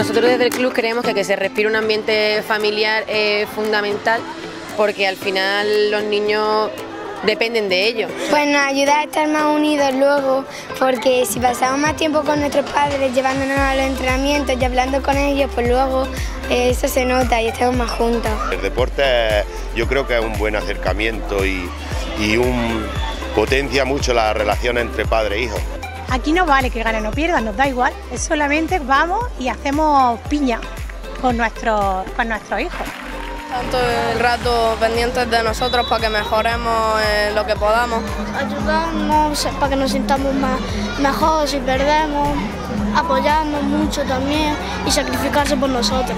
Nosotros desde el club creemos que se respire un ambiente familiar es fundamental, porque al final los niños dependen de ellos. Pues nos ayuda a estar más unidos luego, porque si pasamos más tiempo con nuestros padres, llevándonos a los entrenamientos y hablando con ellos, pues luego eso se nota y estamos más juntos. El deporte yo creo que es un buen acercamiento y potencia mucho la relación entre padre e hijo. Aquí no vale que ganen o pierdan, nos da igual, es solamente vamos y hacemos piña con nuestros hijos. Tanto el rato pendientes de nosotros para que mejoremos lo que podamos. Ayudarnos para que nos sintamos mejor si perdemos, apoyarnos mucho también y sacrificarse por nosotros.